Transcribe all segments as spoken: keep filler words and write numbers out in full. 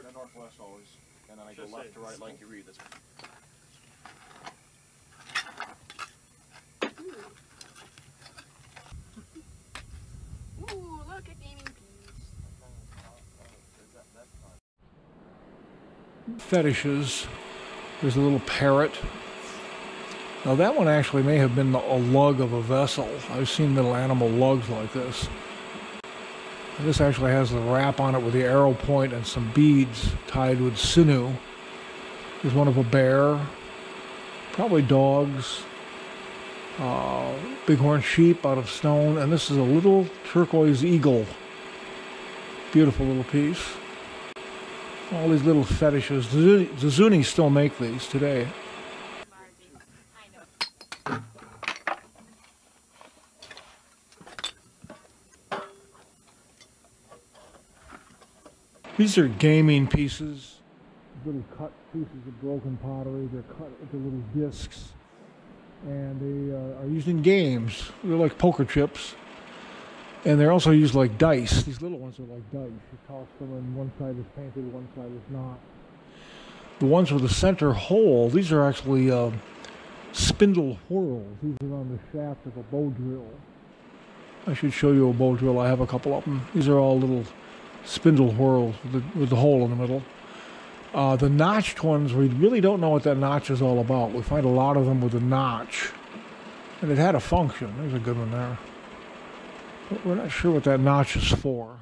start in the northwest always, and then I go left to right like you read. That's Ooh, look at gaming piece. Fetishes. There's a little parrot. Now that one actually may have been a lug of a vessel. I've seen little animal lugs like this. And this actually has the wrap on it with the arrow point and some beads tied with sinew. There's one of a bear, probably dogs, uh, bighorn sheep out of stone, and this is a little turquoise eagle. Beautiful little piece. All these little fetishes. The Zuni still make these today. These are gaming pieces, little cut pieces of broken pottery. They're cut into little discs, and they uh, are used in games. They're like poker chips, and they're also used like dice. These little ones are like dice. You toss them, and one side is painted, one side is not. The ones with the center hole, these are actually uh, spindle whorls. These are on the shaft of a bow drill. I should show you a bow drill. I have a couple of them. These are all little spindle whorls with the, with the hole in the middle. Uh, the notched ones, we really don't know what that notch is all about. We find a lot of them with a notch, and it had a function. There's a good one there. But we're not sure what that notch is for.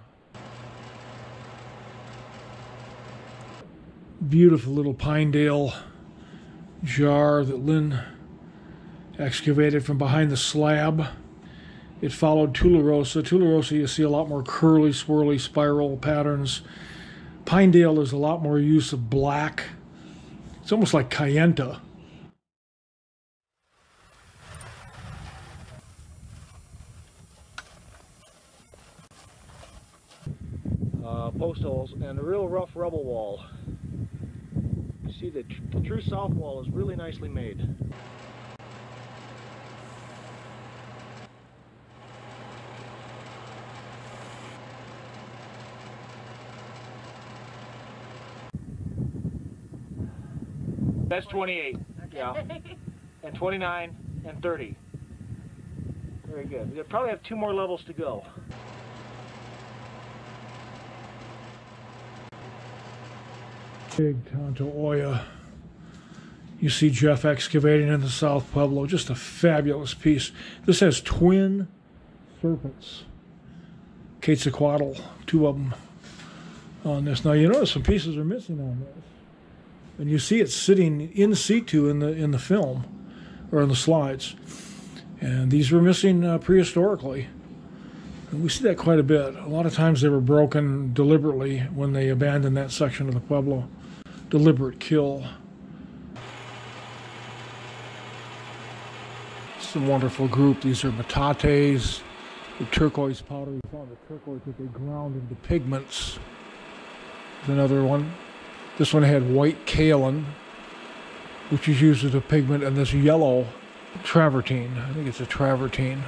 Beautiful little Pinedale jar that Lynn excavated from behind the slab. It followed Tularosa. Tularosa, you see a lot more curly, swirly, spiral patterns. Pinedale, there's a lot more use of black. It's almost like Kayenta. Uh, post holes and a real rough rubble wall. You see the, tr the true south wall is really nicely made. That's twenty-eight, yeah, and twenty-nine, and thirty. Very good. We'll probably have two more levels to go. Big Tonto Oya. You see Jeff excavating in the South Pueblo. Just a fabulous piece. This has twin serpents. Quetzalcoatl, two of them on this. Now you notice some pieces are missing on this. And you see it sitting in situ in the in the film, or in the slides. And these were missing uh, prehistorically. And we see that quite a bit. A lot of times they were broken deliberately when they abandoned that section of the Pueblo. Deliberate kill. It's a wonderful group. These are metates, the turquoise powder. We found the turquoise that they ground into pigments. There's another one. This one had white kaolin, which is used as a pigment, and this yellow travertine. I think it's a travertine.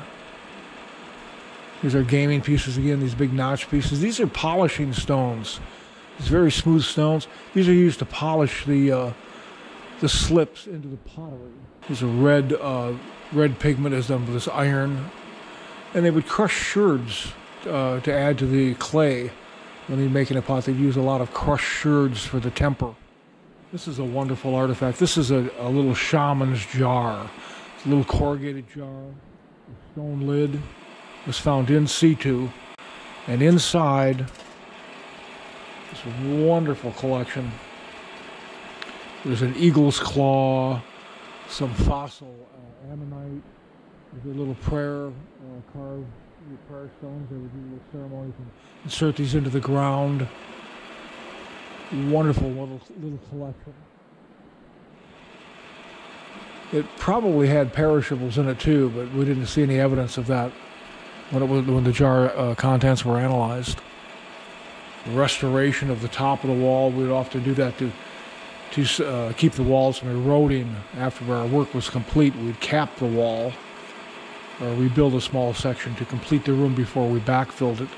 These are gaming pieces again, these big notch pieces. These are polishing stones. These very smooth stones. These are used to polish the uh, the slips into the pottery. These are red, uh, red pigment is done with this iron. And they would crush sherds uh, to add to the clay. When they're making a pot, they'd use a lot of crushed sherds for the temper. This is a wonderful artifact. This is a, a little shaman's jar. It's a little corrugated jar. The stone lid was found in situ. And inside, this wonderful collection. There's an eagle's claw, some fossil uh, ammonite, there's a little prayer uh, carved. The prayer stones, they would do little ceremonies and insert these into the ground. Wonderful little, little collection. It probably had perishables in it too, but we didn't see any evidence of that when, it was, when the jar uh, contents were analyzed. The restoration of the top of the wall, we'd often do that to, to uh, keep the walls from eroding. After our work was complete, we'd cap the wall. Or we build a small section to complete the room before we backfilled it.